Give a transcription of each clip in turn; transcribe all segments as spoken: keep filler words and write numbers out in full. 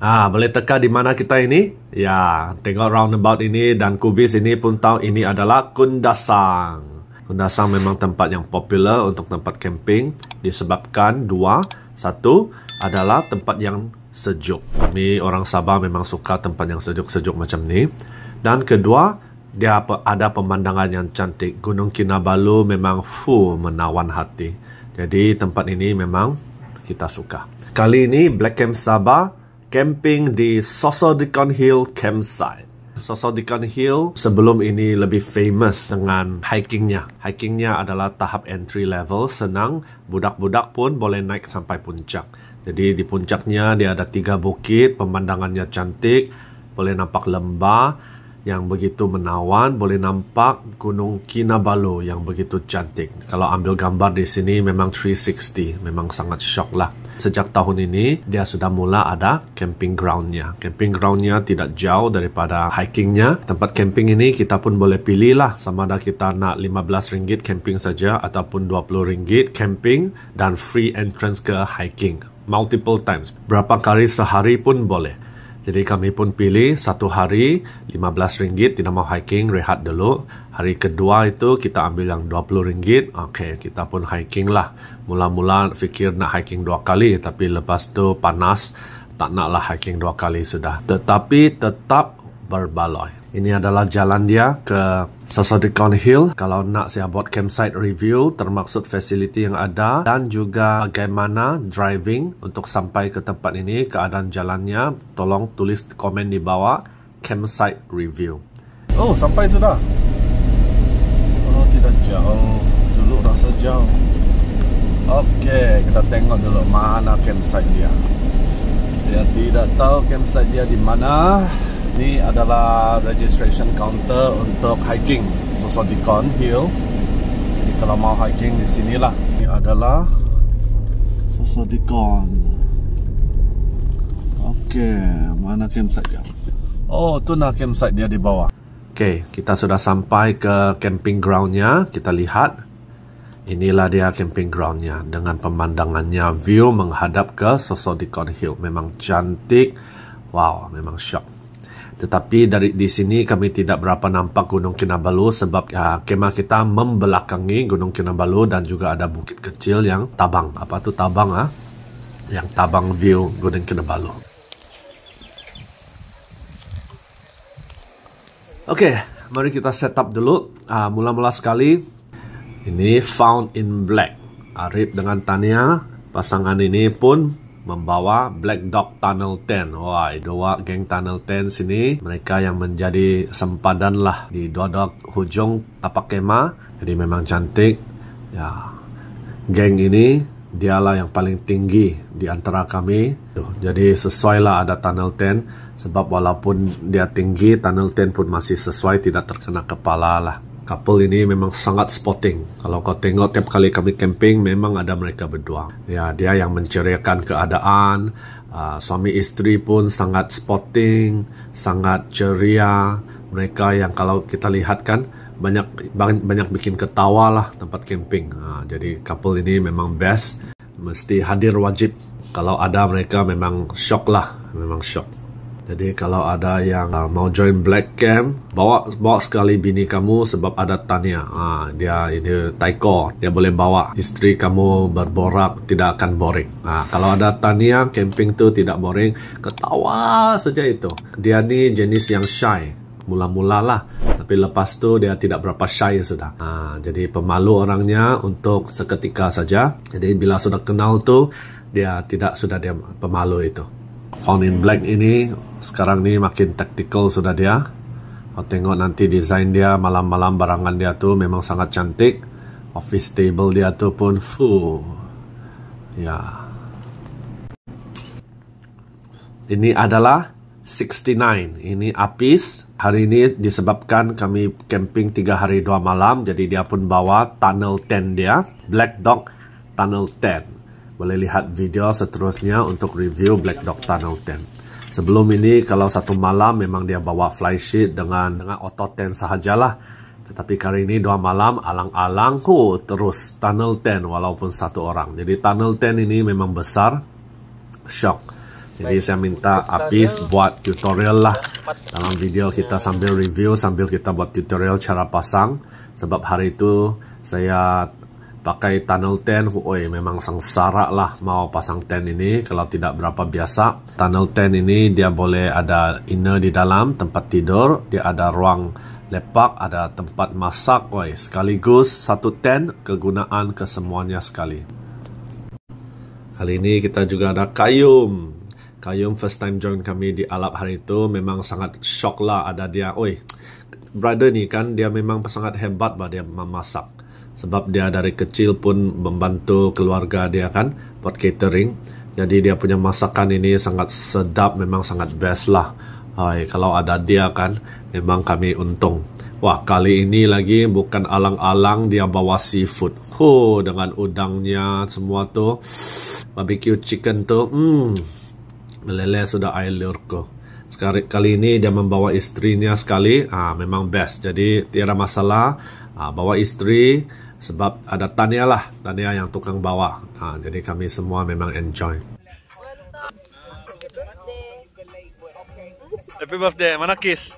Ah, boleh teka di mana kita ini? Ya, tengok roundabout ini dan kubis ini pun tahu ini adalah Kundasang. Kundasang memang tempat yang popular untuk tempat camping disebabkan dua. Satu adalah tempat yang sejuk. Kami orang Sabah memang suka tempat yang sejuk-sejuk macam ni. Dan kedua, dia ada pemandangan yang cantik. Gunung Kinabalu memang full menawan hati. Jadi tempat ini memang kita suka. Kali ini Black Camp Sabah camping di Sosodikon Hill Campsite. Sosodikon Hill sebelum ini lebih famous dengan hikingnya. Hikingnya adalah tahap entry level, senang. Budak-budak pun boleh naik sampai puncak. Jadi di puncaknya dia ada tiga bukit, pemandangannya cantik. Boleh nampak lembah yang begitu menawan. Boleh nampak Gunung Kinabalu yang begitu cantik. Kalau ambil gambar di sini memang tiga enam puluh. Memang sangat syok lah. Sejak tahun ini dia sudah mula ada camping groundnya. Camping groundnya tidak jauh daripada hikingnya. Tempat camping ini kita pun boleh pilih lah, sama ada kita nak lima belas ringgit camping saja ataupun dua puluh ringgit camping dan free entrance ke hiking multiple times, berapa kali sehari pun boleh. Jadi kami pun pilih satu hari lima belas ringgit, tidak mau hiking, rehat dulu. Hari kedua itu kita ambil yang dua puluh ringgit. Oke, kita pun hiking lah. Mula-mula fikir nak hiking dua kali, tapi lepas tu panas, tak naklah hiking dua kali sudah. Tetapi tetap berbaloi. Ini adalah jalan dia ke Sosodikon Hill. Kalau nak saya buat campsite review, termaksud fasiliti yang ada dan juga bagaimana driving untuk sampai ke tempat ini, keadaan jalannya, tolong tulis komen di bawah campsite review. Oh, sampai sudah. Oh, tidak jauh. Dulu rasa jauh. Oke, kita tengok dulu mana campsite dia. Saya tidak tahu campsite dia di mana. Ini adalah registration counter untuk hiking Sosodikon Hill. Jadi kalau mau hiking di sinilah. Ini adalah Sosodikon. Okey, mana campsite dia? Oh, tu nak campsite dia di bawah. Okey, kita sudah sampai ke camping groundnya. Kita lihat. Inilah dia camping groundnya dengan pemandangannya, view menghadap ke Sosodikon Hill. Memang cantik. Wow, memang syok. Tetapi dari di sini kami tidak berapa nampak Gunung Kinabalu sebab uh, kemah kita membelakangi Gunung Kinabalu dan juga ada bukit kecil yang tabang. Apa tu tabang ah? Yang tabang view Gunung Kinabalu. Okey, mari kita set up dulu. Uh, mula-mula sekali ini Found-in-Black. Arif dengan Tania, pasangan ini pun membawa Black Dog Tunnel sepuluh. Wah, dua geng Tunnel sepuluh sini. Mereka yang menjadi sempadan lah di dua-dua hujung tapak kemah. Jadi memang cantik. Ya, geng ini dialah yang paling tinggi di antara kami. Tuh, jadi sesuai lah ada Tunnel sepuluh. Sebab walaupun dia tinggi, Tunnel sepuluh pun masih sesuai, tidak terkena kepala lah. Couple ini memang sangat sporting. Kalau kau tengok tiap kali kami camping, memang ada mereka berdua. Ya, dia yang menceriakan keadaan. Uh, suami isteri pun sangat sporting, sangat ceria. Mereka yang kalau kita lihat kan banyak banyak bikin ketawa lah tempat camping. Uh, jadi couple ini memang best. Mesti hadir wajib. Kalau ada mereka memang syok lah, memang syok. Jadi kalau ada yang uh, mau join Black Camp, bawa bawa sekali bini kamu sebab ada Tania. Ah, dia ini taiko, dia boleh bawa isteri kamu berborak, tidak akan boring. Ah, kalau ada Tania, camping tu tidak boring, ketawa saja itu. Dia ni jenis yang shy, mula-mula lah. Tapi lepas tu dia tidak berapa shy sudah. Ah, jadi pemalu orangnya untuk seketika saja. Jadi bila sudah kenal tu, dia tidak sudah dia pemalu itu. Found-in-Black ini sekarang ni makin tactical sudah dia. Kau tengok nanti desain dia malam-malam, barangan dia tu memang sangat cantik. Office table dia tu pun full. Ya. Ini adalah enam puluh sembilan. Ini Apis. Hari ini disebabkan kami camping tiga hari dua malam. Jadi dia pun bawa Tunnel sepuluh dia. Black Dog Tunnel sepuluh. Boleh lihat video seterusnya untuk review Black Dog Tunnel sepuluh. Sebelum ini kalau satu malam memang dia bawa flysheet dengan dengan auto sepuluh sahajalah. Tetapi kali ini dua malam alang-alang oh, terus Tunnel sepuluh walaupun satu orang. Jadi Tunnel sepuluh ini memang besar. shock. Jadi saya minta Apis buat tutorial lah dalam video kita sambil review, sambil kita buat tutorial cara pasang. Sebab hari itu saya pakai tunnel sepuluh, oi memang sengsara lah mau pasang sepuluh ini. Kalau tidak berapa biasa, tunnel sepuluh ini dia boleh ada inner di dalam, tempat tidur, dia ada ruang lepak, ada tempat masak, oi sekaligus satu tent kegunaan kesemuanya sekali. Kali ini kita juga ada Kayum. Kayum first time join kami di Alap hari itu, memang sangat shock lah ada dia. Oi, brother ni kan dia memang sangat hebat bah dia memasak. Sebab dia dari kecil pun membantu keluarga dia kan buat catering. Jadi dia punya masakan ini sangat sedap, memang sangat best lah. Hai, kalau ada dia kan memang kami untung. Wah, kali ini lagi bukan alang-alang dia bawa seafood. Huh, dengan udangnya semua tuh, barbecue chicken tuh. Hmm. Meleleh sudah air liurku. Kali ini dia membawa istrinya sekali, ah, memang best. Jadi tiada masalah, ah, bawa istri. Sebab ada Tania lah, Tania yang tukang bawa, ah, jadi kami semua memang enjoy. Happy birthday, mana kiss?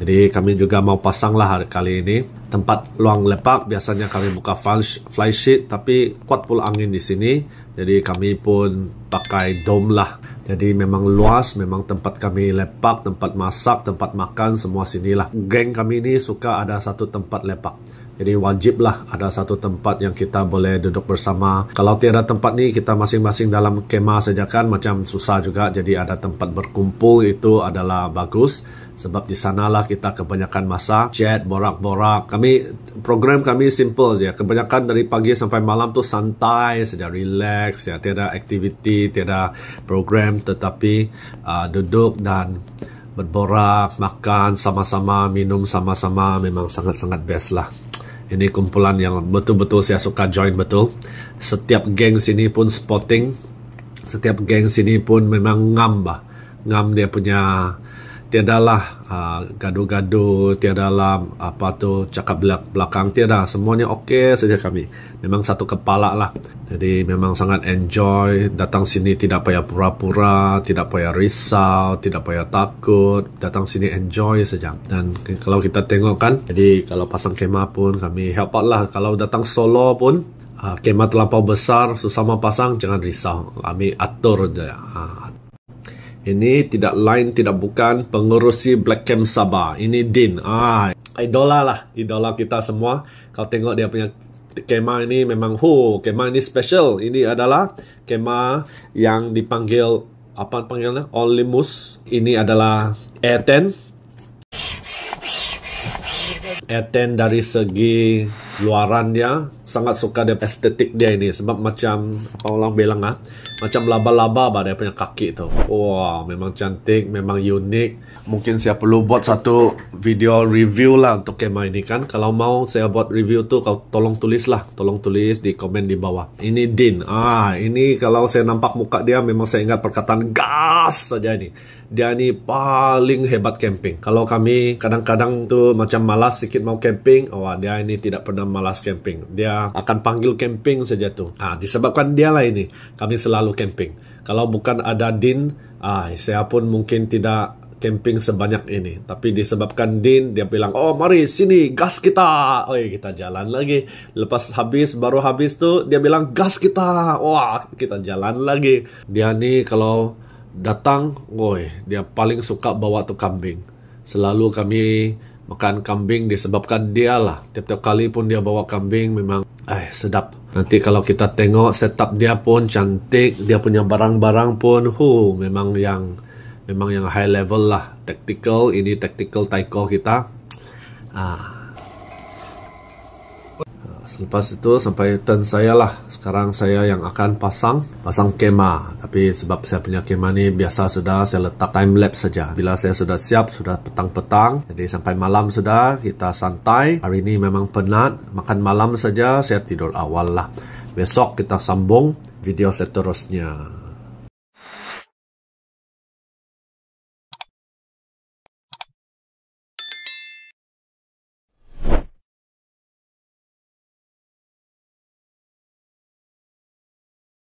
Jadi kami juga mau pasang lah hari kali ini. Tempat luang lepak, biasanya kami buka fly sheet, tapi kuat pula angin di sini. Jadi kami pun pakai dome lah. Jadi memang luas, memang tempat kami lepak, tempat masak, tempat makan, semua sinilah. Geng kami ini suka ada satu tempat lepak. Jadi wajib lah ada satu tempat yang kita boleh duduk bersama. Kalau tiada tempat ni, kita masing-masing dalam kemah saja kan, macam susah juga. Jadi ada tempat berkumpul itu adalah bagus. Sebab di sanalah kita kebanyakan masa chat, borak-borak. Kami, program kami simple saja. Kebanyakan dari pagi sampai malam tu santai saja, relax ya. Tiada aktiviti, tiada program, tetapi uh, duduk dan berborak, makan sama-sama, minum sama-sama. Memang sangat-sangat best lah. Ini kumpulan yang betul-betul saya suka join betul. Setiap geng sini pun sporting. Setiap geng sini pun memang ngam bah. Ngam dia punya... Tiadalah uh, gaduh-gaduh, tiadalah apa tu cakap belakang, tiada. Semuanya okey saja kami. Memang satu kepala lah. Jadi memang sangat enjoy. Datang sini tidak payah pura-pura, tidak payah risau, tidak payah takut. Datang sini enjoy saja. Dan kalau kita tengok kan, jadi kalau pasang kemah pun kami help out lah. Kalau datang solo pun, uh, kemah terlampau besar, susah mau pasang, jangan risau. Kami atur saja. Uh, Ini tidak lain, tidak bukan pengurusi Black Camp Sabah. Ini Din. Ah, idola lah. Idola kita semua. Kalau tengok dia punya kemah ini memang, huh, kemah ini special. Ini adalah kemah yang dipanggil, apa panggilnya? Olympus. Ini adalah Air sepuluh. Air sepuluh dari segi luaran dia. Sangat suka dia estetik dia ini. Sebab macam, apa orang bilang ah, macam laba-laba bah dia punya kaki tu. Wah, wow, memang cantik, memang unik. Mungkin saya perlu buat satu video review lah untuk kemah ini kan. Kalau mau saya buat review tu, kau tolong tulis lah. Tolong tulis di komen di bawah. Ini Din. Ah, ini kalau saya nampak muka dia memang saya ingat perkataan gas saja ini. Dia ni paling hebat camping. Kalau kami kadang-kadang tu macam malas sikit mau camping, wah, oh, dia ini tidak pernah malas camping. Dia akan panggil camping saja tu. Ah, disebabkan dia lah ini. Kami selalu camping. Kalau bukan ada Din, ah, saya pun mungkin tidak camping sebanyak ini. Tapi disebabkan Din, dia bilang, oh mari sini gas kita. Oh kita jalan lagi. Lepas habis, baru habis tu dia bilang gas kita. Wah kita jalan lagi. Dia ni kalau datang, woi dia paling suka bawa tu kambing. Selalu kami makan kambing disebabkan dia lah. Tiap-tiap kali pun dia bawa kambing memang, eh sedap. Nanti kalau kita tengok setup dia pun cantik, dia punya barang-barang pun, huh, memang yang memang yang high level lah, tactical. Ini tactical taiko kita. Ah. Selepas itu sampai turn saya lah. Sekarang saya yang akan pasang pasang kemah. Tapi sebab saya punya kemah ni biasa sudah saya letak time lapse saja. Bila saya sudah siap, sudah petang-petang. Jadi sampai malam sudah kita santai. Hari ini memang penat, makan malam saja, saya tidur awal lah. Besok kita sambung video seterusnya.